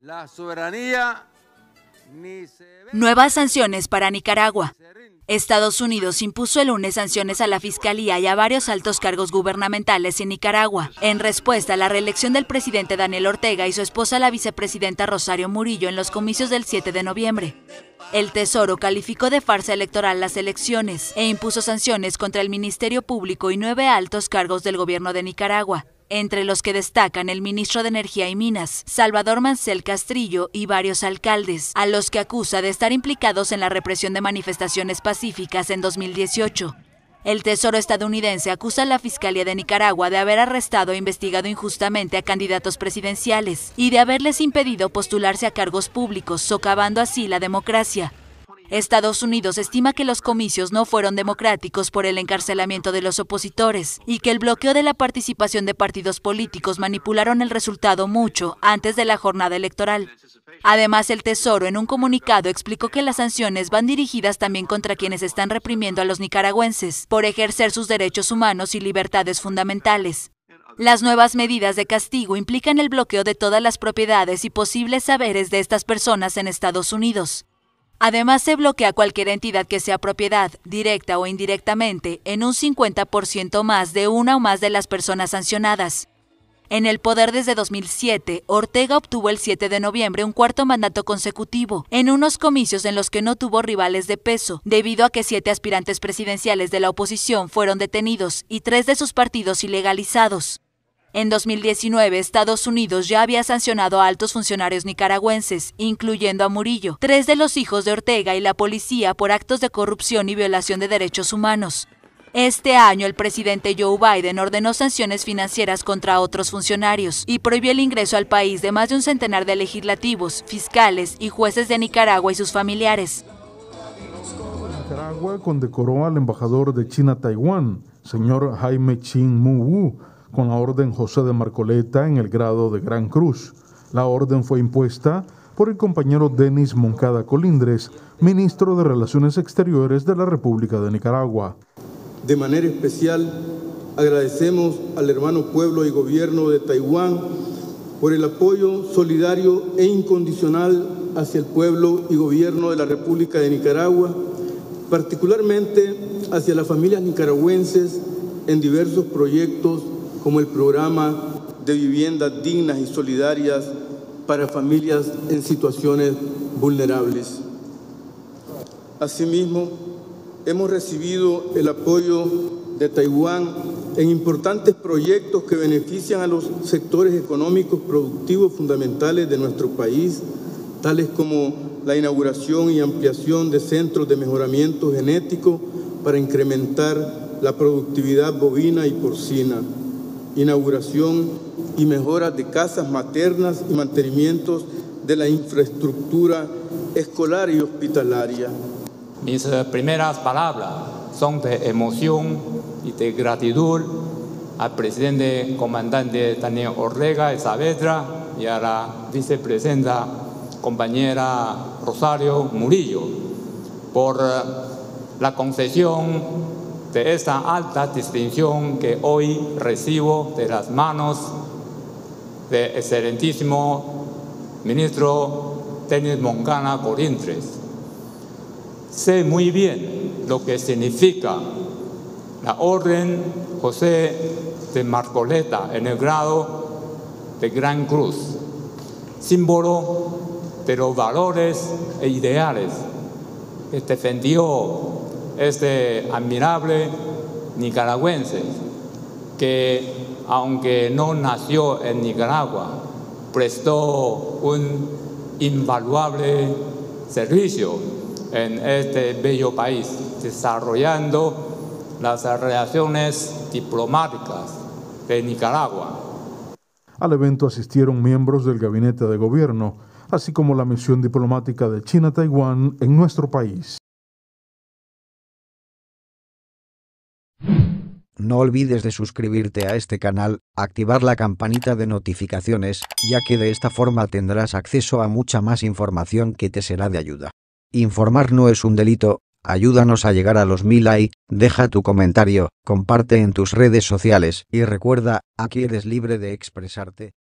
La soberanía ni se ve. Nuevas sanciones para Nicaragua. Estados Unidos impuso el lunes sanciones a la Fiscalía y a varios altos cargos gubernamentales en Nicaragua, en respuesta a la reelección del presidente Daniel Ortega y su esposa la vicepresidenta Rosario Murillo en los comicios del 7 de noviembre. El Tesoro calificó de farsa electoral las elecciones e impuso sanciones contra el Ministerio Público y 9 altos cargos del gobierno de Nicaragua, entre los que destacan el ministro de Energía y Minas, Salvador Mancell Castillo, y varios alcaldes, a los que acusa de estar implicados en la represión de manifestaciones pacíficas en 2018. El Tesoro estadounidense acusa a la Fiscalía de Nicaragua de haber arrestado e investigado injustamente a candidatos presidenciales y de haberles impedido postularse a cargos públicos, socavando así la democracia. Estados Unidos estima que los comicios no fueron democráticos por el encarcelamiento de los opositores y que el bloqueo de la participación de partidos políticos manipularon el resultado mucho antes de la jornada electoral. Además, el Tesoro en un comunicado explicó que las sanciones van dirigidas también contra quienes están reprimiendo a los nicaragüenses por ejercer sus derechos humanos y libertades fundamentales. Las nuevas medidas de castigo implican el bloqueo de todas las propiedades y posibles saberes de estas personas en Estados Unidos. Además, se bloquea cualquier entidad que sea propiedad, directa o indirectamente, en un 50% más de una o más de las personas sancionadas. En el poder desde 2007, Ortega obtuvo el 7 de noviembre un cuarto mandato consecutivo, en unos comicios en los que no tuvo rivales de peso, debido a que 7 aspirantes presidenciales de la oposición fueron detenidos y 3 de sus partidos ilegalizados. En 2019, Estados Unidos ya había sancionado a altos funcionarios nicaragüenses, incluyendo a Murillo, 3 de los hijos de Ortega y la policía por actos de corrupción y violación de derechos humanos. Este año, el presidente Joe Biden ordenó sanciones financieras contra otros funcionarios y prohibió el ingreso al país de más de un centenar de legislativos, fiscales y jueces de Nicaragua y sus familiares. Nicaragua condecoró al embajador de China-Taiwán, señor Jaime Ching Mu Wu, con la Orden José de Marcoleta en el grado de Gran Cruz. La orden fue impuesta por el compañero Denis Moncada Colindres, ministro de Relaciones Exteriores de la República de Nicaragua. De manera especial, agradecemos al hermano pueblo y gobierno de Taiwán por el apoyo solidario e incondicional hacia el pueblo y gobierno de la República de Nicaragua, particularmente hacia las familias nicaragüenses en diversos proyectos como el programa de viviendas dignas y solidarias para familias en situaciones vulnerables. Asimismo, hemos recibido el apoyo de Taiwán en importantes proyectos que benefician a los sectores económicos productivos fundamentales de nuestro país, tales como la inauguración y ampliación de centros de mejoramiento genético para incrementar la productividad bovina y porcina, inauguración y mejora de casas maternas y mantenimientos de la infraestructura escolar y hospitalaria. Mis primeras palabras son de emoción y de gratitud al presidente comandante Daniel Ortega y Saavedra y a la vicepresidenta compañera Rosario Murillo por la concesión de esta alta distinción que hoy recibo de las manos del excelentísimo ministro Denis Moncada Colindres. Sé muy bien lo que significa la Orden José de Marcoleta en el grado de Gran Cruz, símbolo de los valores e ideales que defendió este admirable nicaragüense que, aunque no nació en Nicaragua, prestó un invaluable servicio en este bello país, desarrollando las relaciones diplomáticas de Nicaragua. Al evento asistieron miembros del gabinete de gobierno, así como la misión diplomática de China-Taiwán en nuestro país. No olvides de suscribirte a este canal, activar la campanita de notificaciones, ya que de esta forma tendrás acceso a mucha más información que te será de ayuda. Informar no es un delito, ayúdanos a llegar a los 1000 likes, deja tu comentario, comparte en tus redes sociales y recuerda, aquí eres libre de expresarte.